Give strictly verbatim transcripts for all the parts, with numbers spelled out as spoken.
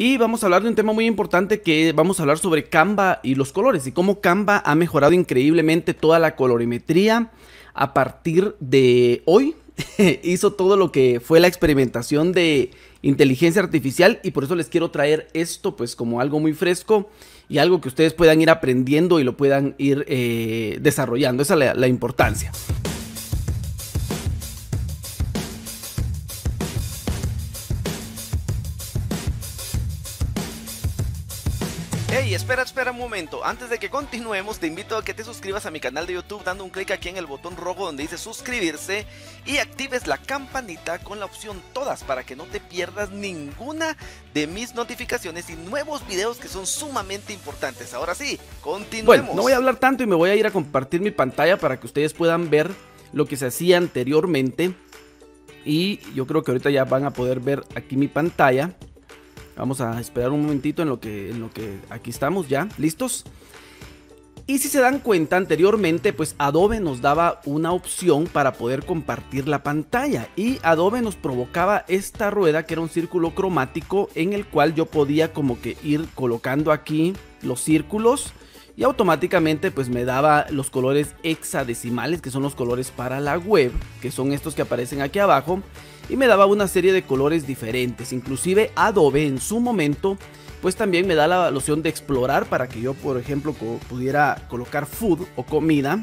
Y vamos a hablar de un tema muy importante, que vamos a hablar sobre Canva y los colores, y cómo Canva ha mejorado increíblemente toda la colorimetría a partir de hoy. Hizo todo lo que fue la experimentación de inteligencia artificial, y por eso les quiero traer esto pues como algo muy fresco y algo que ustedes puedan ir aprendiendo y lo puedan ir eh, desarrollando. Esa es la, la importancia. Hey, espera, espera un momento. Antes de que continuemos, te invito a que te suscribas a mi canal de YouTube dando un clic aquí en el botón rojo donde dice suscribirse, y actives la campanita con la opción todas para que no te pierdas ninguna de mis notificaciones y nuevos videos que son sumamente importantes. Ahora sí, continuemos. Bueno, no voy a hablar tanto y me voy a ir a compartir mi pantalla para que ustedes puedan ver lo que se hacía anteriormente. Y yo creo que ahorita ya van a poder ver aquí mi pantalla. Vamos a esperar un momentito en lo que, en lo que aquí estamos ya, ¿listos? Y si se dan cuenta, anteriormente pues Adobe nos daba una opción para poder compartir la pantalla, y Adobe nos provocaba esta rueda que era un círculo cromático en el cual yo podía como que ir colocando aquí los círculos y automáticamente pues me daba los colores hexadecimales, que son los colores para la web, que son estos que aparecen aquí abajo. Y me daba una serie de colores diferentes. Inclusive Adobe en su momento pues también me da la opción de explorar para que yo por ejemplo co- pudiera colocar food o comida.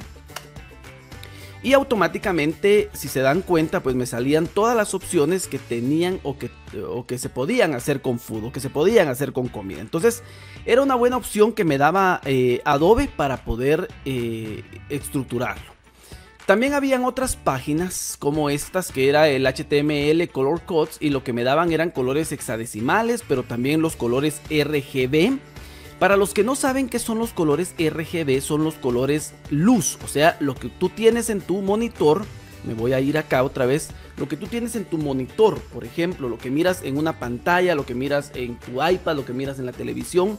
Y automáticamente, si se dan cuenta, pues me salían todas las opciones que tenían o que, o que se podían hacer con food o que se podían hacer con comida. Entonces era una buena opción que me daba eh, Adobe para poder eh, estructurarlo. También habían otras páginas como estas, que era el H T M L Color Codes, y lo que me daban eran colores hexadecimales, pero también los colores R G B. Para los que no saben qué son los colores R G B, son los colores luz, o sea, lo que tú tienes en tu monitor. Me voy a ir acá otra vez. Lo que tú tienes en tu monitor, por ejemplo, lo que miras en una pantalla, lo que miras en tu iPad, lo que miras en la televisión,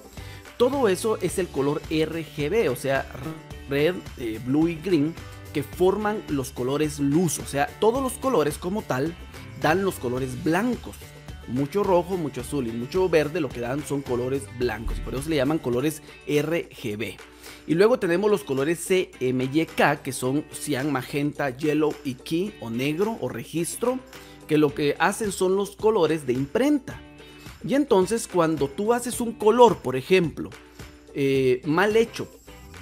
todo eso es el color R G B, o sea, red, eh, blue y green, que forman los colores luz. O sea, todos los colores como tal dan los colores blancos. Mucho rojo, mucho azul y mucho verde, lo que dan son colores blancos, y por eso se le llaman colores R G B. Y luego tenemos los colores C M Y K, que son cian, magenta, yellow y key, o negro o registro, que lo que hacen son los colores de imprenta. Y entonces cuando tú haces un color, por ejemplo, eh, mal hecho,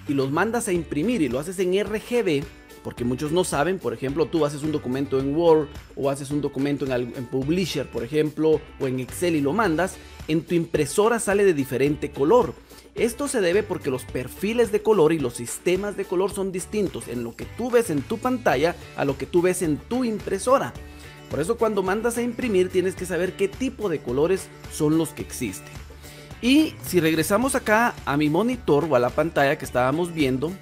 y los mandas a imprimir y lo haces en R G B, porque muchos no saben, por ejemplo, tú haces un documento en Word o haces un documento en, en Publisher, por ejemplo, o en Excel, y lo mandas, en tu impresora sale de diferente color. Esto se debe porque los perfiles de color y los sistemas de color son distintos en lo que tú ves en tu pantalla a lo que tú ves en tu impresora. Por eso cuando mandas a imprimir tienes que saber qué tipo de colores son los que existen. Y si regresamos acá a mi monitor o a la pantalla que estábamos viendo,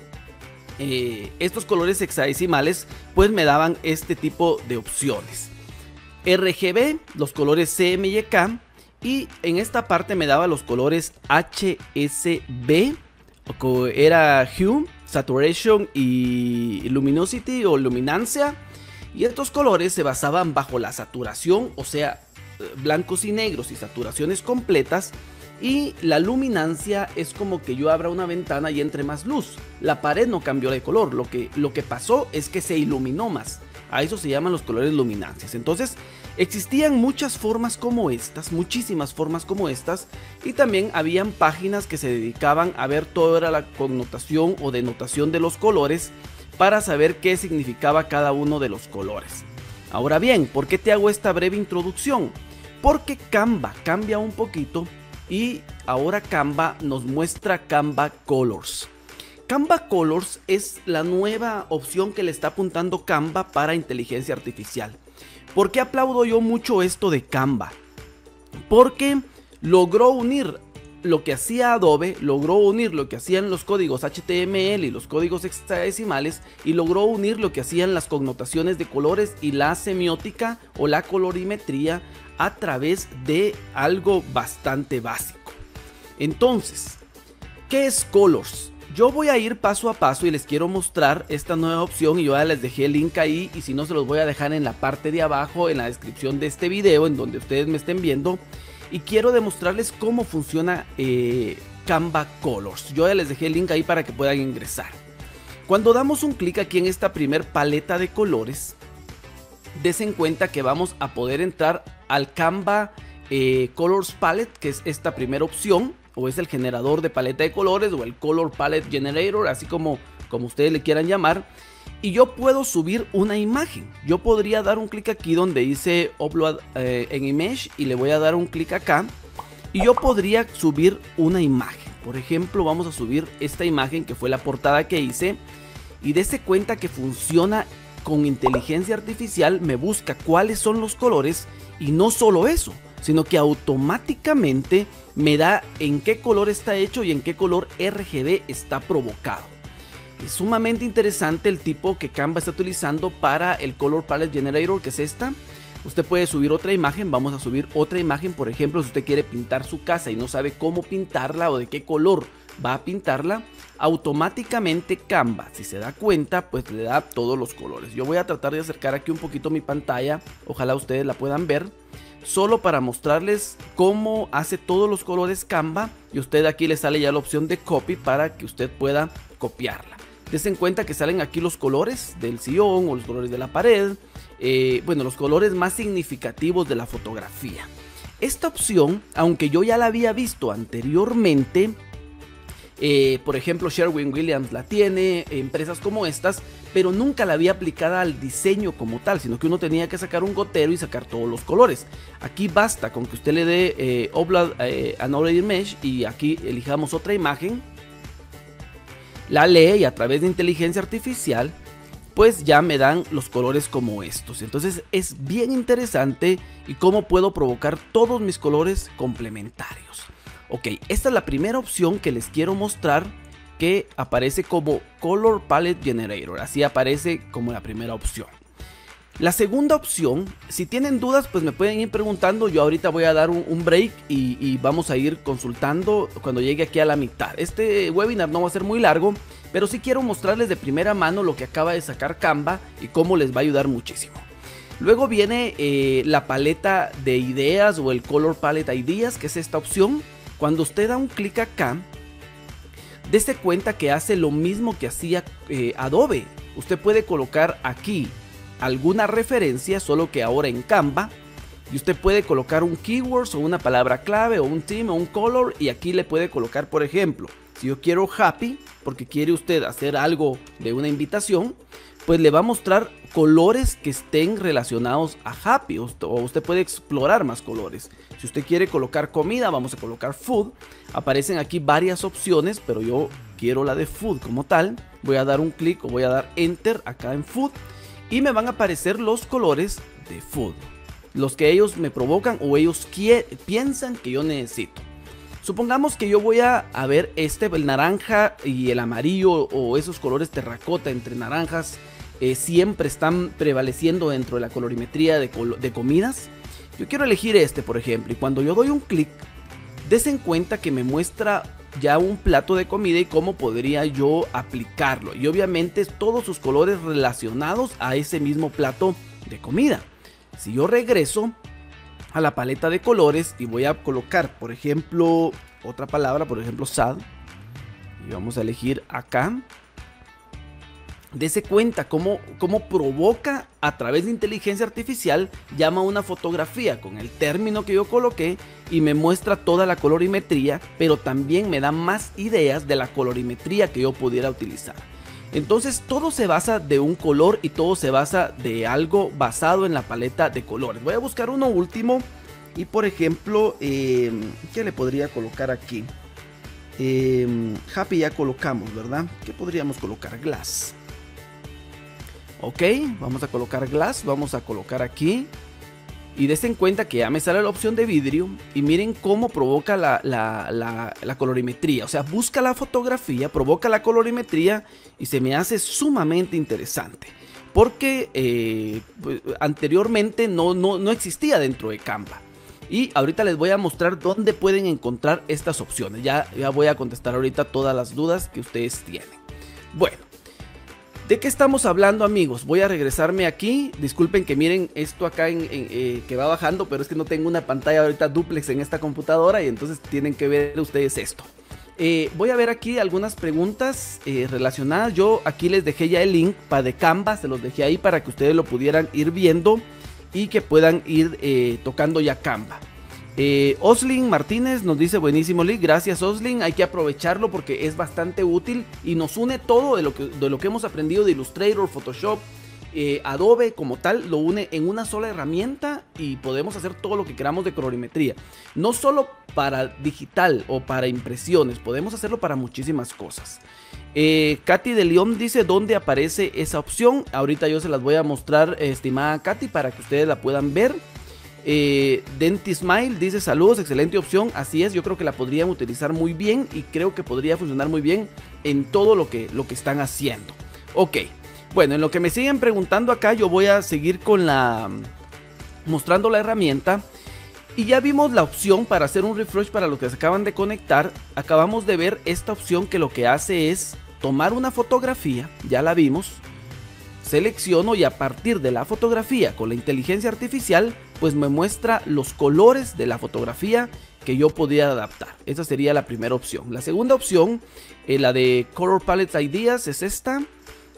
Eh, estos colores hexadecimales pues me daban este tipo de opciones: R G B, los colores C M Y K, y en esta parte me daba los colores H S B, era Hue, Saturation y Luminosity o Luminancia. Y estos colores se basaban bajo la saturación, o sea, blancos y negros y saturaciones completas. Y la luminancia es como que yo abra una ventana y entre más luz. La pared no cambió de color, lo que, lo que pasó es que se iluminó más. A eso se llaman los colores luminancias. Entonces existían muchas formas como estas, muchísimas formas como estas. Y también habían páginas que se dedicaban a ver toda la connotación o denotación de los colores para saber qué significaba cada uno de los colores. Ahora bien, ¿por qué te hago esta breve introducción? Porque Canva cambia un poquito. Y ahora Canva nos muestra Canva Colors. Canva Colors es la nueva opción que le está apuntando Canva para inteligencia artificial. ¿Por qué aplaudo yo mucho esto de Canva? Porque logró unir lo que hacía Adobe, logró unir lo que hacían los códigos H T M L y los códigos hexadecimales, y logró unir lo que hacían las connotaciones de colores y la semiótica o la colorimetría a través de algo bastante básico. Entonces, ¿qué es Colors? Yo voy a ir paso a paso y les quiero mostrar esta nueva opción, y yo ya les dejé el link ahí, y si no se los voy a dejar en la parte de abajo en la descripción de este video en donde ustedes me estén viendo. y quiero demostrarles cómo funciona eh, Canva Colors. Yo ya les dejé el link ahí para que puedan ingresar. Cuando damos un clic aquí en esta primer paleta de colores, desen cuenta que vamos a poder entrar al Canva eh, Colors Palette, que es esta primera opción, o es el generador de paleta de colores, o el Color Palette Generator, así como, como ustedes le quieran llamar. Y yo puedo subir una imagen. Yo podría dar un clic aquí donde dice Upload eh, en Image, y le voy a dar un clic acá, y yo podría subir una imagen. Por ejemplo, vamos a subir esta imagen que fue la portada que hice. Y dése cuenta que funciona con inteligencia artificial. Me busca cuáles son los colores, y no solo eso, sino que automáticamente me da en qué color está hecho y en qué color R G B está provocado. Es sumamente interesante el tipo que Canva está utilizando para el Color Palette Generator, que es esta. Usted puede subir otra imagen, vamos a subir otra imagen. Por ejemplo, si usted quiere pintar su casa y no sabe cómo pintarla o de qué color va a pintarla, automáticamente Canva, si se da cuenta, pues le da todos los colores. Yo voy a tratar de acercar aquí un poquito mi pantalla, ojalá ustedes la puedan ver, solo para mostrarles cómo hace todos los colores Canva, y usted aquí le sale ya la opción de copy para que usted pueda copiarla. Desen cuenta que salen aquí los colores del sillón o los colores de la pared, eh, bueno, los colores más significativos de la fotografía. Esta opción, aunque yo ya la había visto anteriormente, eh, por ejemplo Sherwin Williams la tiene, empresas como estas, pero nunca la había aplicada al diseño como tal, sino que uno tenía que sacar un gotero y sacar todos los colores. Aquí basta con que usted le dé eh, Upload eh, Another Image, y aquí elijamos otra imagen. La lee y a través de inteligencia artificial pues ya me dan los colores como estos. Entonces es bien interesante y cómo puedo provocar todos mis colores complementarios. Ok, esta es la primera opción que les quiero mostrar, que aparece como Color Palette Generator. Así aparece como la primera opción. La segunda opción, si tienen dudas pues me pueden ir preguntando. Yo ahorita voy a dar un, un break y, y vamos a ir consultando cuando llegue aquí a la mitad. Este webinar no va a ser muy largo, pero sí quiero mostrarles de primera mano lo que acaba de sacar Canva y cómo les va a ayudar muchísimo. Luego viene eh, la paleta de ideas o el Color Palette Ideas, que es esta opción. Cuando usted da un clic acá, dése cuenta que hace lo mismo que hacía eh, Adobe. Usted puede colocar aquí alguna referencia, solo que ahora en Canva, y usted puede colocar un keyword o una palabra clave o un theme o un color, y aquí le puede colocar, por ejemplo, si yo quiero happy porque quiere usted hacer algo de una invitación, pues le va a mostrar colores que estén relacionados a happy, o usted puede explorar más colores. Si usted quiere colocar comida, vamos a colocar food. Aparecen aquí varias opciones, pero yo quiero la de food como tal. Voy a dar un clic o voy a dar enter acá en food, y me van a aparecer los colores de food, los que ellos me provocan o ellos piensan que yo necesito. Supongamos que yo voy a, a ver este, el naranja y el amarillo, o esos colores terracota entre naranjas, eh, siempre están prevaleciendo dentro de la colorimetría de, colo de comidas. Yo quiero elegir este, por ejemplo, y cuando yo doy un clic, desen cuenta que me muestra ya un plato de comida y cómo podría yo aplicarlo, y obviamente todos sus colores relacionados a ese mismo plato de comida. Si yo regreso a la paleta de colores y voy a colocar, por ejemplo, otra palabra, por ejemplo sad, y vamos a elegir acá, dese cuenta cómo, cómo provoca a través de inteligencia artificial, llama a una fotografía con el término que yo coloqué y me muestra toda la colorimetría, pero también me da más ideas de la colorimetría que yo pudiera utilizar. Entonces todo se basa de un color y todo se basa de algo basado en la paleta de colores. Voy a buscar uno último y, por ejemplo, eh, ¿qué le podría colocar aquí? Eh, happy ya colocamos, ¿verdad? ¿Qué podríamos colocar? Glass. Ok, vamos a colocar glass, vamos a colocar aquí, y desen cuenta que ya me sale la opción de vidrio, y miren cómo provoca la, la, la, la colorimetría. O sea, busca la fotografía, provoca la colorimetría, y se me hace sumamente interesante, porque eh, anteriormente no, no, no existía dentro de Canva. Y ahorita les voy a mostrar dónde pueden encontrar estas opciones. Ya, ya voy a contestar ahorita todas las dudas que ustedes tienen. Bueno. ¿De qué estamos hablando, amigos? Voy a regresarme aquí. Disculpen que miren esto acá en, en, eh, que va bajando, pero es que no tengo una pantalla ahorita dúplex en esta computadora y entonces tienen que ver ustedes esto. Eh, voy a ver aquí algunas preguntas eh, relacionadas. Yo aquí les dejé ya el link para de Canva, se los dejé ahí para que ustedes lo pudieran ir viendo y que puedan ir eh, tocando ya Canva. Eh, Oslin Martínez nos dice buenísimo Lee, gracias Oslin, hay que aprovecharlo porque es bastante útil y nos une todo de lo que, de lo que hemos aprendido de Illustrator, Photoshop, eh, Adobe como tal, lo une en una sola herramienta y podemos hacer todo lo que queramos de colorimetría, no solo para digital o para impresiones, podemos hacerlo para muchísimas cosas. Eh, Katy de León dice dónde aparece esa opción, ahorita yo se las voy a mostrar, eh, estimada Katy, para que ustedes la puedan ver. Eh, Dentismile dice saludos, excelente opción, así es, yo creo que la podrían utilizar muy bien y creo que podría funcionar muy bien en todo lo que, lo que están haciendo. Ok, bueno, en lo que me siguen preguntando acá yo voy a seguir con la mostrando la herramienta y ya vimos la opción para hacer un refresh para los que se acaban de conectar. Acabamos de ver esta opción que lo que hace es tomar una fotografía, ya la vimos, selecciono y a partir de la fotografía con la inteligencia artificial pues me muestra los colores de la fotografía que yo podía adaptar. Esa sería la primera opción. La segunda opción, eh, la de Color Palette Ideas, es esta.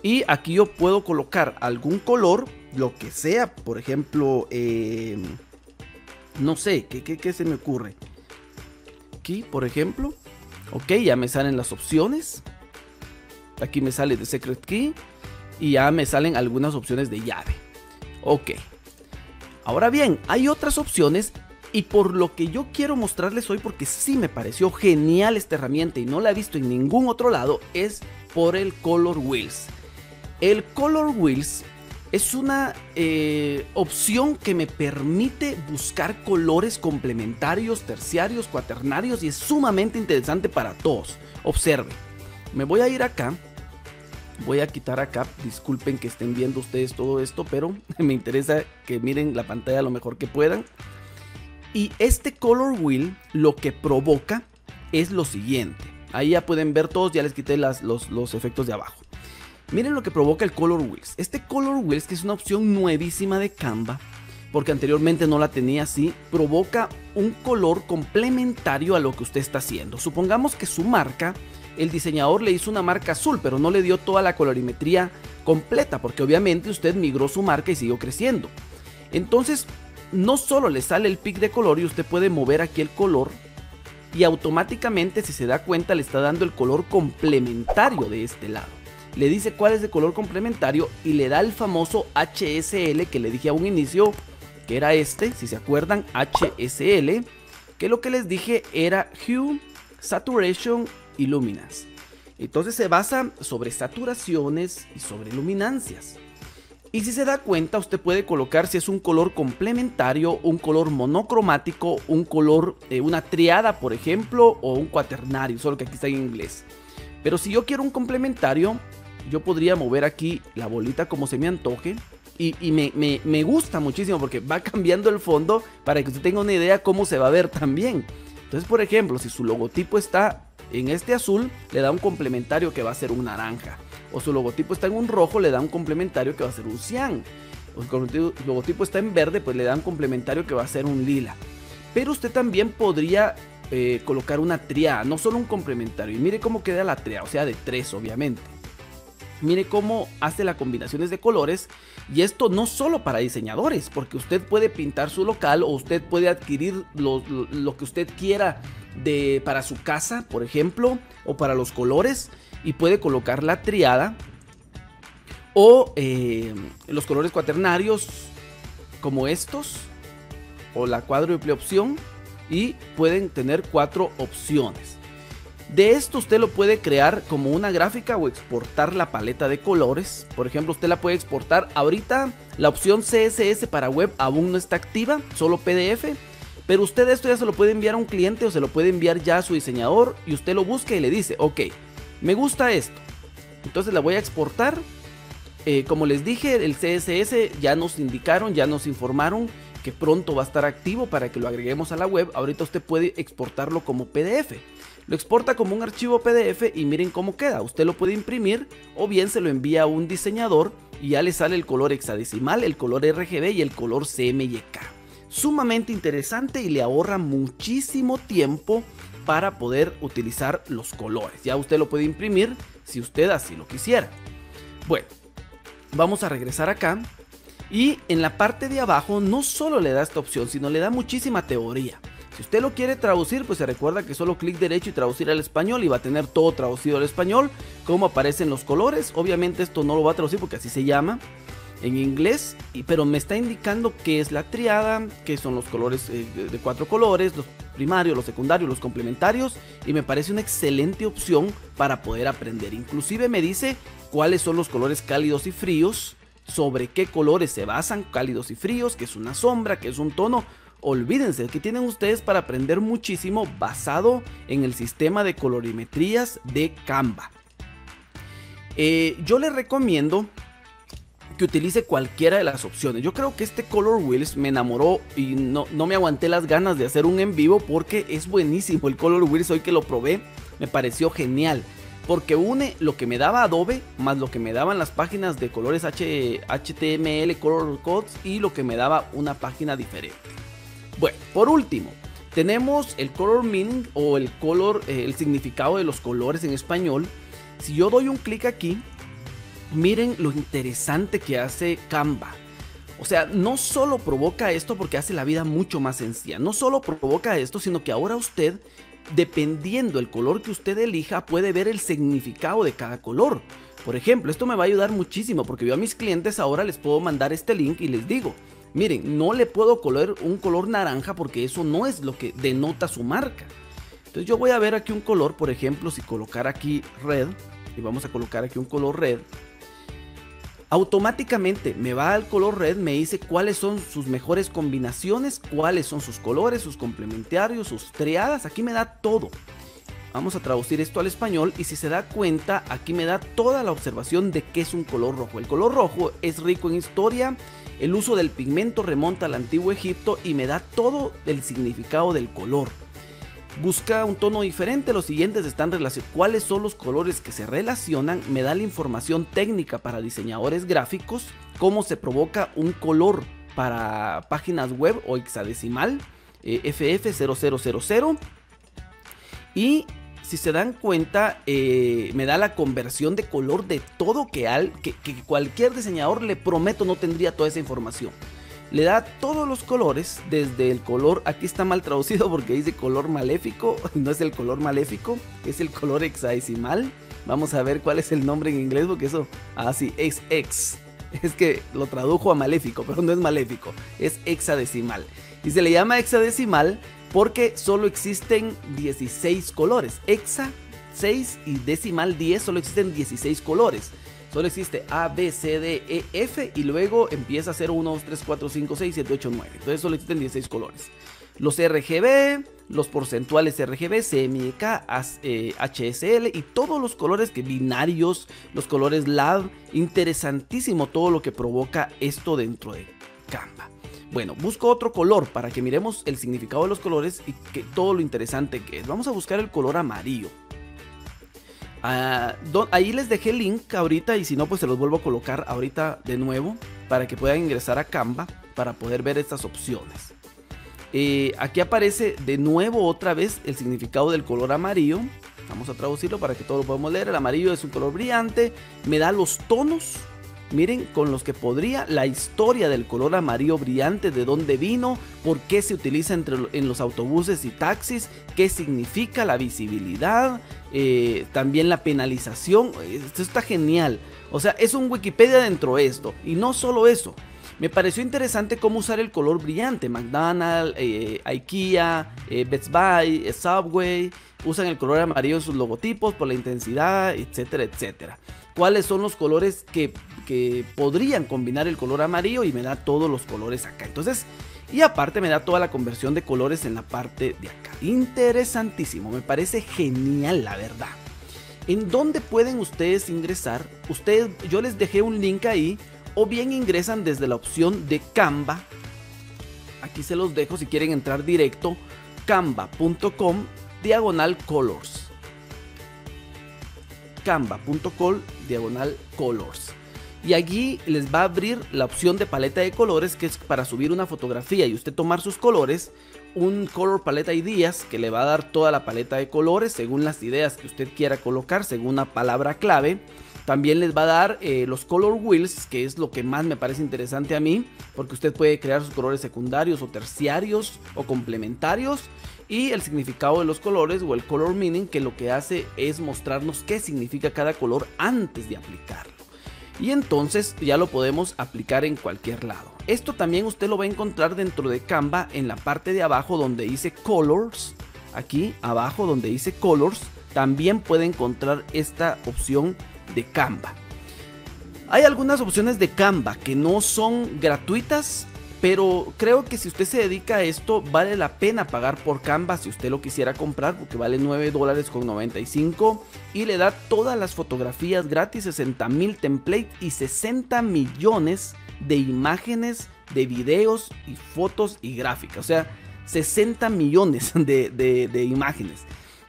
Y aquí yo puedo colocar algún color, lo que sea. Por ejemplo, eh, no sé, ¿qué, qué, ¿qué se me ocurre? Aquí, por ejemplo. Ok, ya me salen las opciones. Aquí me sale de Secret Key. Y ya me salen algunas opciones de llave. Ok. Ahora bien, hay otras opciones y por lo que yo quiero mostrarles hoy, porque sí me pareció genial esta herramienta y no la he visto en ningún otro lado, es por el Color Wheels. El Color Wheels es una eh, opción que me permite buscar colores complementarios, terciarios, cuaternarios y es sumamente interesante para todos. Observe, me voy a ir acá. Voy a quitar acá, disculpen que estén viendo ustedes todo esto, pero me interesa que miren la pantalla lo mejor que puedan. Y este Color Wheel lo que provoca es lo siguiente. Ahí ya pueden ver todos, ya les quité las, los, los efectos de abajo. Miren lo que provoca el Color Wheels. Este Color Wheels, que es una opción nuevísima de Canva, porque anteriormente no la tenía así, provoca un color complementario a lo que usted está haciendo. Supongamos que su marca... El diseñador le hizo una marca azul, pero no le dio toda la colorimetría completa, porque obviamente usted migró su marca y siguió creciendo. Entonces, no solo le sale el pic de color y usted puede mover aquí el color, y automáticamente, si se da cuenta, le está dando el color complementario de este lado. Le dice cuál es el color complementario y le da el famoso H S L que le dije a un inicio, que era este, si se acuerdan, H S L, que lo que les dije era Hue, Saturation, y luminance. Entonces se basa sobre saturaciones y sobre luminancias. Y si se da cuenta, usted puede colocar si es un color complementario, un color monocromático, un color, eh, una triada, por ejemplo, o un cuaternario, solo que aquí está en inglés. Pero si yo quiero un complementario, yo podría mover aquí la bolita como se me antoje. Y, y me, me, me gusta muchísimo porque va cambiando el fondo para que usted tenga una idea cómo se va a ver también. Entonces, por ejemplo, si su logotipo está... en este azul le da un complementario que va a ser un naranja. O su logotipo está en un rojo, le da un complementario que va a ser un cian. O su logotipo está en verde, pues le da un complementario que va a ser un lila. Pero usted también podría eh, colocar una triada, no solo un complementario. Y mire cómo queda la triada, o sea de tres obviamente. Mire cómo hace las combinaciones de colores. Y esto no solo para diseñadores, porque usted puede pintar su local o usted puede adquirir lo, lo, lo que usted quiera de, para su casa, por ejemplo, o para los colores, y puede colocar la triada o eh, los colores cuaternarios como estos o la cuádruple opción, y pueden tener cuatro opciones. De esto usted lo puede crear como una gráfica o exportar la paleta de colores. Por ejemplo, usted la puede exportar. Ahorita la opción C S S para web aún no está activa, solo P D F. Pero usted esto ya se lo puede enviar a un cliente o se lo puede enviar ya a su diseñador y usted lo busca y le dice, ok, me gusta esto. Entonces la voy a exportar. Eh, como les dije, el C S S ya nos indicaron, ya nos informaron que pronto va a estar activo para que lo agreguemos a la web. Ahorita usted puede exportarlo como P D F. Lo exporta como un archivo P D F y miren cómo queda. Usted lo puede imprimir o bien se lo envía a un diseñador y ya le sale el color hexadecimal, el color R G B y el color C M Y K. Sumamente interesante y le ahorra muchísimo tiempo para poder utilizar los colores. Ya usted lo puede imprimir si usted así lo quisiera. Bueno, vamos a regresar acá y en la parte de abajo no solo le da esta opción, sino le da muchísima teoría. Si usted lo quiere traducir, pues se recuerda que solo clic derecho y traducir al español y va a tener todo traducido al español, cómo aparecen los colores. Obviamente esto no lo va a traducir porque así se llama en inglés, pero me está indicando qué es la triada, qué son los colores eh, de cuatro colores, los primarios, los secundarios, los complementarios, y me parece una excelente opción para poder aprender. Inclusive me dice cuáles son los colores cálidos y fríos, sobre qué colores se basan cálidos y fríos, que es una sombra, que es un tono. Olvídense que tienen ustedes para aprender muchísimo basado en el sistema de colorimetrías de Canva. Eh, yo les recomiendo que utilice cualquiera de las opciones. Yo creo que este Color Wheels me enamoró y no, no me aguanté las ganas de hacer un en vivo porque es buenísimo el Color Wheels. Hoy que lo probé me pareció genial porque une lo que me daba Adobe más lo que me daban las páginas de colores H T M L Color Codes y lo que me daba una página diferente. Bueno, por último, tenemos el color meaning o el color, eh, el significado de los colores en español. Si yo doy un clic aquí, miren lo interesante que hace Canva. O sea, no solo provoca esto porque hace la vida mucho más sencilla. No solo provoca esto, sino que ahora usted, dependiendo el color que usted elija, puede ver el significado de cada color. Por ejemplo, esto me va a ayudar muchísimo porque yo a mis clientes ahora les puedo mandar este link y les digo: miren, no le puedo colorear un color naranja porque eso no es lo que denota su marca. Entonces yo voy a ver aquí un color, por ejemplo, si colocar aquí red, y vamos a colocar aquí un color red, automáticamente me va al color red, me dice cuáles son sus mejores combinaciones, cuáles son sus colores, sus complementarios, sus triadas, aquí me da todo. Vamos a traducir esto al español y si se da cuenta, aquí me da toda la observación de qué es un color rojo. El color rojo es rico en historia, el uso del pigmento remonta al antiguo Egipto y me da todo el significado del color. Busca un tono diferente, los siguientes están relacionados. ¿Cuáles son los colores que se relacionan? Me da la información técnica para diseñadores gráficos, cómo se provoca un color para páginas web o hexadecimal, eh, F F cero cero cero cero. Y si se dan cuenta, eh, me da la conversión de color de todo que, al, que, que cualquier diseñador, le prometo, no tendría toda esa información. Le da todos los colores, desde el color, aquí está mal traducido porque dice color maléfico, no es el color maléfico, es el color hexadecimal. Vamos a ver cuál es el nombre en inglés porque eso, ah sí, es hex, es que lo tradujo a maléfico, pero no es maléfico, es hexadecimal. Y se le llama hexadecimal porque solo existen dieciséis colores. Hexa seis y decimal diez, solo existen dieciséis colores. Solo existe A, B, C, D, E, F y luego empieza cero, uno, dos, tres, cuatro, cinco, seis, siete, ocho, nueve. Entonces solo existen dieciséis colores. Los R G B, los porcentuales R G B, C M Y K, H S L y todos los colores que binarios, los colores L A B. Interesantísimo todo lo que provoca esto dentro de Canva. Bueno, busco otro color para que miremos el significado de los colores y que, todo lo interesante que es. Vamos a buscar el color amarillo. Ah, don, ahí les dejé el link ahorita y si no, pues se los vuelvo a colocar ahorita de nuevo para que puedan ingresar a Canva para poder ver estas opciones. Eh, aquí aparece de nuevo otra vez el significado del color amarillo. Vamos a traducirlo para que todos lo podamos leer. El amarillo es un color brillante, me da los tonos. Miren, con los que podría, la historia del color amarillo brillante, de dónde vino, por qué se utiliza entre, en los autobuses y taxis, qué significa la visibilidad, eh, también la penalización. Esto está genial. O sea, es un Wikipedia dentro de esto. Y no solo eso, me pareció interesante cómo usar el color brillante. McDonald's, eh, Ikea, eh, Best Buy, eh, Subway, usan el color amarillo en sus logotipos por la intensidad, etcétera, etcétera. Cuáles son los colores que, que podrían combinar el color amarillo y me da todos los colores acá. Entonces, y aparte me da toda la conversión de colores en la parte de acá. Interesantísimo, me parece genial la verdad. ¿En dónde pueden ustedes ingresar? Ustedes, yo les dejé un link ahí o bien ingresan desde la opción de Canva. Aquí se los dejo si quieren entrar directo, canva.com diagonal colors. canva punto com diagonal colors. Y allí les va a abrir la opción de paleta de colores, que es para subir una fotografía y usted tomar sus colores. Un Color Palette Ideas que le va a dar toda la paleta de colores según las ideas que usted quiera colocar, según una palabra clave. También les va a dar eh, los Color Wheels, que es lo que más me parece interesante a mí, porque usted puede crear sus colores secundarios o terciarios o complementarios. Y el significado de los colores o el Color Meaning, que lo que hace es mostrarnos qué significa cada color antes de aplicarlo. Y entonces ya lo podemos aplicar en cualquier lado. Esto también usted lo va a encontrar dentro de Canva en la parte de abajo donde dice Colors. Aquí abajo donde dice Colors también puede encontrar esta opción de Canva. Hay algunas opciones de Canva que no son gratuitas, pero creo que si usted se dedica a esto vale la pena pagar por Canva si usted lo quisiera comprar, porque vale nueve dólares con noventa y cinco y le da todas las fotografías gratis, sesenta mil templates y sesenta millones de imágenes, de videos y fotos y gráficas. O sea, sesenta millones de, de, de imágenes.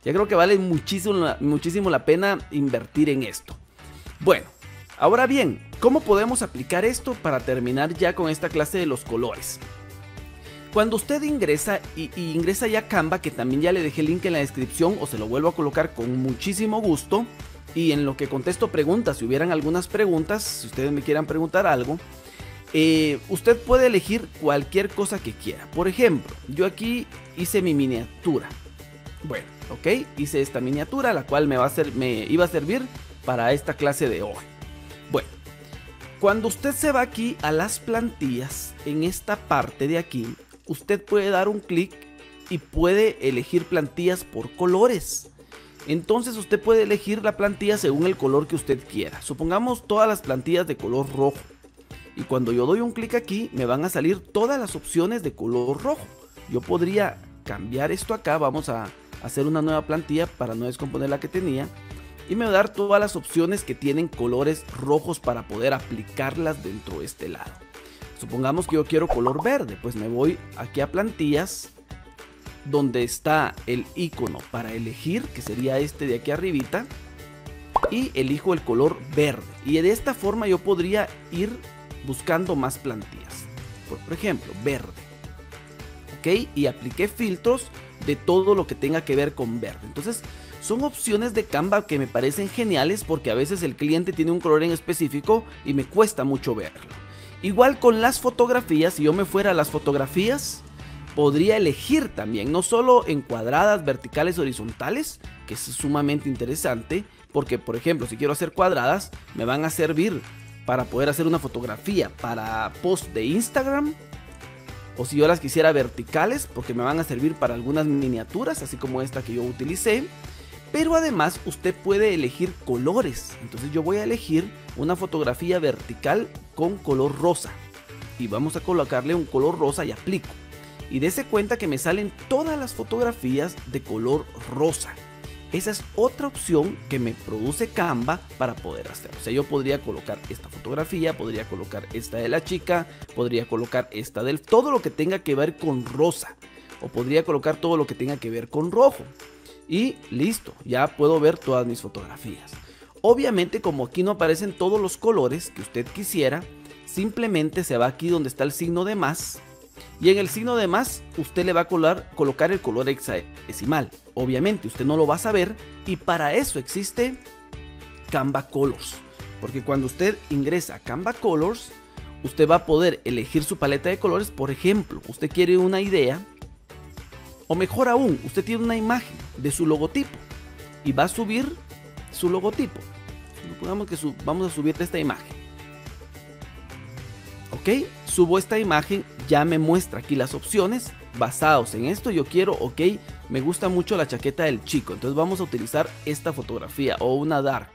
Ya creo que vale muchísimo, muchísimo la pena invertir en esto. Bueno, ahora bien, ¿cómo podemos aplicar esto para terminar ya con esta clase de los colores? Cuando usted ingresa y, y ingresa ya Canva, que también ya le dejé el link en la descripción o se lo vuelvo a colocar con muchísimo gusto, y en lo que contesto preguntas, si hubieran algunas preguntas, si ustedes me quieran preguntar algo, eh, usted puede elegir cualquier cosa que quiera. Por ejemplo, yo aquí hice mi miniatura. Bueno, ok, hice esta miniatura, la cual me, va a ser, me iba a servir para esta clase de hoy. Bueno, cuando usted se va aquí a las plantillas, en esta parte de aquí, usted puede dar un clic y puede elegir plantillas por colores. Entonces usted puede elegir la plantilla según el color que usted quiera. Supongamos todas las plantillas de color rojo. Y cuando yo doy un clic aquí, me van a salir todas las opciones de color rojo. Yo podría cambiar esto acá, vamos a hacer una nueva plantilla para no descomponer la que tenía, y me va a dar todas las opciones que tienen colores rojos para poder aplicarlas dentro de este lado. Supongamos que yo quiero color verde, pues me voy aquí a plantillas, donde está el icono para elegir, que sería este de aquí arribita, y elijo el color verde, y de esta forma yo podría ir buscando más plantillas. Por ejemplo, verde. ¿Okay? Y apliqué filtros de todo lo que tenga que ver con verde. Entonces son opciones de Canva que me parecen geniales, porque a veces el cliente tiene un color en específico y me cuesta mucho verlo. Igual con las fotografías, si yo me fuera a las fotografías, podría elegir también, no solo encuadradas, verticales, horizontales, que es sumamente interesante, porque por ejemplo si quiero hacer cuadradas me van a servir para poder hacer una fotografía para post de Instagram. O si yo las quisiera verticales, porque me van a servir para algunas miniaturas, así como esta que yo utilicé. Pero además usted puede elegir colores. Entonces yo voy a elegir una fotografía vertical con color rosa. Y vamos a colocarle un color rosa y aplico. Y dése cuenta que me salen todas las fotografías de color rosa. Esa es otra opción que me produce Canva para poder hacer. O sea, yo podría colocar esta fotografía, podría colocar esta de la chica, podría colocar esta del... todo lo que tenga que ver con rosa. O podría colocar todo lo que tenga que ver con rojo. Y listo, ya puedo ver todas mis fotografías. Obviamente, como aquí no aparecen todos los colores que usted quisiera, simplemente se va aquí donde está el signo de más. Y en el signo de más usted le va a colar, colocar el color hexadecimal. Obviamente usted no lo va a saber, y para eso existe Canva Colors. Porque cuando usted ingresa a Canva Colors, usted va a poder elegir su paleta de colores. Por ejemplo, usted quiere una idea, o mejor aún, usted tiene una imagen de su logotipo y va a subir su logotipo. Supongamos que sub, vamos a subir esta imagen. Ok, subo esta imagen, ya me muestra aquí las opciones. Basados en esto yo quiero, ok, me gusta mucho la chaqueta del chico, entonces vamos a utilizar esta fotografía, o una dark,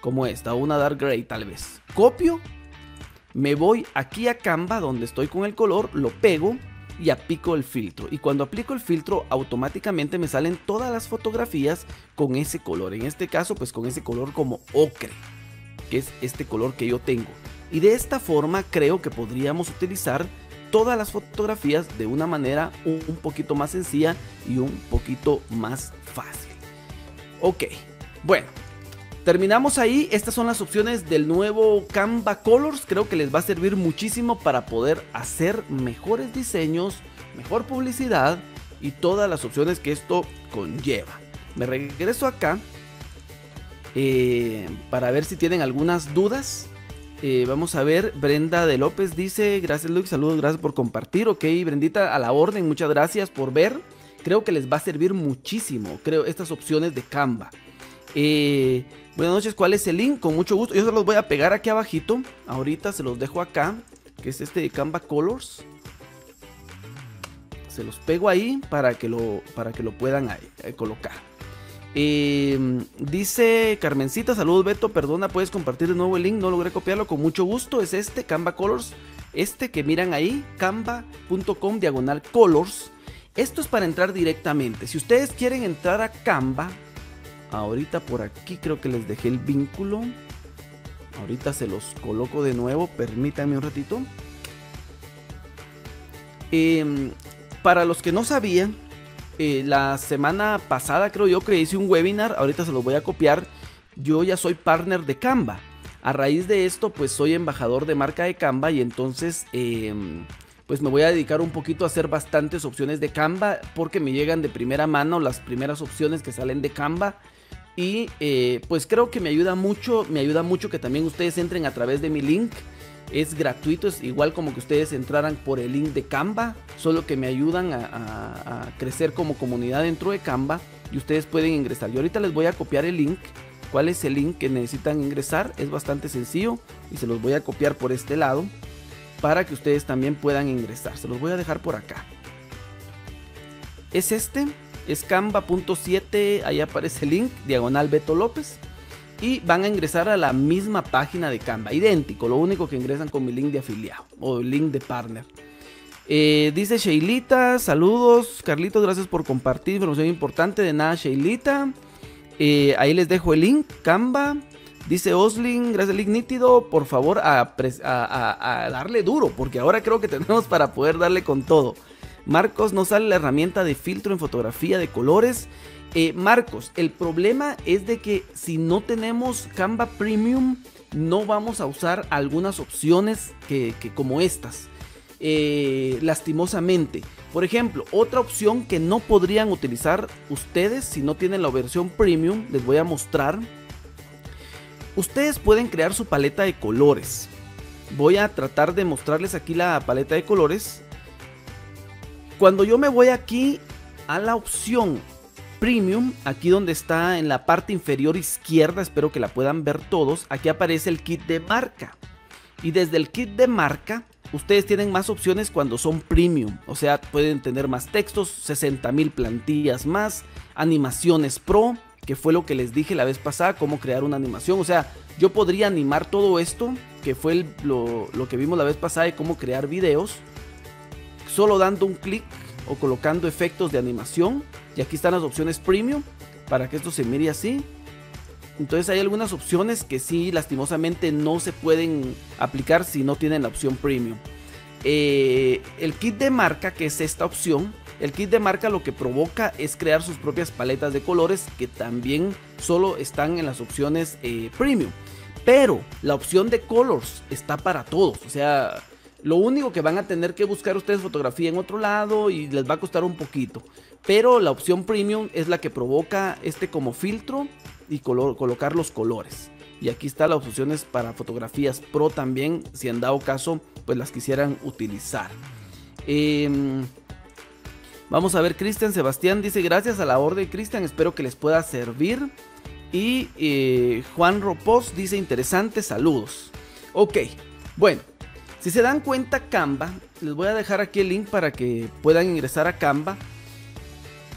como esta, o una dark gray tal vez. Copio, me voy aquí a Canva donde estoy con el color, lo pego y aplico el filtro. Y cuando aplico el filtro, automáticamente me salen todas las fotografías con ese color. En este caso, pues con ese color como ocre, que es este color que yo tengo. Y de esta forma creo que podríamos utilizar todas las fotografías de una manera un poquito más sencilla y un poquito más fácil. Ok, bueno, terminamos ahí. Estas son las opciones del nuevo Canva Colors. Creo que les va a servir muchísimo para poder hacer mejores diseños, mejor publicidad y todas las opciones que esto conlleva. Me regreso acá eh, para ver si tienen algunas dudas. Eh, vamos a ver, Brenda de López dice, gracias Luis, saludos, gracias por compartir. Ok, Brendita, a la orden, muchas gracias por ver. Creo que les va a servir muchísimo, creo, estas opciones de Canva. Eh, buenas noches, ¿cuál es el link? Con mucho gusto, yo se los voy a pegar aquí abajito. Ahorita se los dejo acá, que es este de Canva Colors. Se los pego ahí para que lo, para que lo puedan ahí, ahí colocar. Eh, dice Carmencita, saludos Beto, perdona, ¿puedes compartir de nuevo el link? No logré copiarlo, con mucho gusto, es este, Canva Colors, este que miran ahí, canva.com diagonal colors. Esto es para entrar directamente. Si ustedes quieren entrar a Canva, ahorita por aquí creo que les dejé el vínculo, ahorita se los coloco de nuevo, permítanme un ratito. Eh, para los que no sabían, Eh, la semana pasada creo yo que hice un webinar, ahorita se los voy a copiar. Yo ya soy partner de Canva. A raíz de esto pues soy embajador de marca de Canva y entonces eh, pues me voy a dedicar un poquito a hacer bastantes opciones de Canva, porque me llegan de primera mano las primeras opciones que salen de Canva. Y eh, pues creo que me ayuda mucho, me ayuda mucho que también ustedes entren a través de mi link. Es gratuito, es igual como que ustedes entraran por el link de Canva, solo que me ayudan a, a, a crecer como comunidad dentro de Canva y ustedes pueden ingresar. Yo ahorita les voy a copiar el link. ¿Cuál es el link que necesitan ingresar? Es bastante sencillo y se los voy a copiar por este lado para que ustedes también puedan ingresar. Se los voy a dejar por acá. Es este, es canva punto siete, ahí aparece el link, diagonal Beto López. Y van a ingresar a la misma página de Canva, idéntico, lo único que ingresan con mi link de afiliado o link de partner. Eh, dice Sheilita, saludos Carlitos, gracias por compartir información importante. De nada Sheilita, eh, ahí les dejo el link, Canva. Dice Oslin, gracias link nítido, por favor a, a, a, a darle duro, porque ahora creo que tenemos para poder darle con todo. Marcos, no sale la herramienta de filtro en fotografía de colores. Eh, Marcos, el problema es de que si no tenemos Canva Premium no vamos a usar algunas opciones que, que como estas, eh, lastimosamente. Por ejemplo, otra opción que no podrían utilizar ustedes si no tienen la versión Premium, les voy a mostrar. Ustedes pueden crear su paleta de colores. Voy a tratar de mostrarles aquí la paleta de colores. Cuando yo me voy aquí a la opción Premium, aquí donde está en la parte inferior izquierda, espero que la puedan ver todos, aquí aparece el kit de marca. Y desde el kit de marca, ustedes tienen más opciones cuando son Premium. O sea, pueden tener más textos, sesenta mil plantillas más, animaciones pro, que fue lo que les dije la vez pasada, cómo crear una animación. O sea, yo podría animar todo esto, que fue el, lo, lo que vimos la vez pasada de cómo crear videos, solo dando un clic o colocando efectos de animación. Y aquí están las opciones Premium para que esto se mire así. Entonces hay algunas opciones que sí, lastimosamente no se pueden aplicar si no tienen la opción Premium. Eh, el kit de marca, que es esta opción, el kit de marca lo que provoca es crear sus propias paletas de colores, que también solo están en las opciones eh, Premium. Pero la opción de Colors está para todos, o sea, lo único que van a tener que buscar ustedes fotografía en otro lado y les va a costar un poquito. Pero la opción Premium es la que provoca este como filtro y color, colocar los colores. Y aquí están las opciones para fotografías pro también, si en dado caso pues las quisieran utilizar. Eh, vamos a ver, Cristian Sebastián dice, gracias, a la orden Cristian, espero que les pueda servir. Y eh, Juan Ropos dice, interesantes, saludos. Ok, bueno. Si se dan cuenta, Canva, les voy a dejar aquí el link para que puedan ingresar a Canva.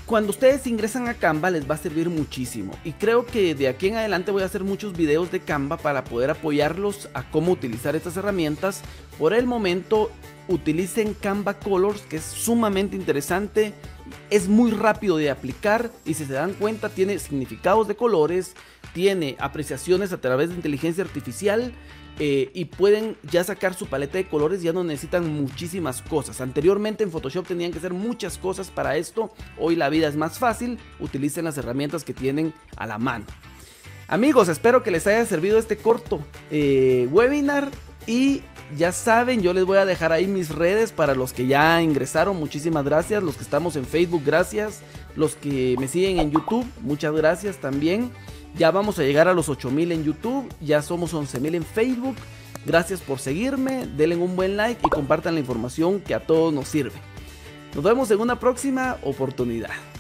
Cuando ustedes ingresan a Canva les va a servir muchísimo. Y creo que de aquí en adelante voy a hacer muchos videos de Canva para poder apoyarlos a cómo utilizar estas herramientas. Por el momento utilicen Canva Colors, que es sumamente interesante. Es muy rápido de aplicar y si se dan cuenta tiene significados de colores, tiene apreciaciones a través de inteligencia artificial. eh, y pueden ya sacar su paleta de colores, ya no necesitan muchísimas cosas. Anteriormente en Photoshop tenían que hacer muchas cosas para esto, hoy la vida es más fácil, utilicen las herramientas que tienen a la mano. Amigos, espero que les haya servido este corto eh, webinar y ya saben, yo les voy a dejar ahí mis redes para los que ya ingresaron, muchísimas gracias, los que estamos en Facebook, gracias, los que me siguen en YouTube, muchas gracias también. Ya vamos a llegar a los ocho mil en YouTube, ya somos once mil en Facebook. Gracias por seguirme, denle un buen like y compartan la información que a todos nos sirve. Nos vemos en una próxima oportunidad.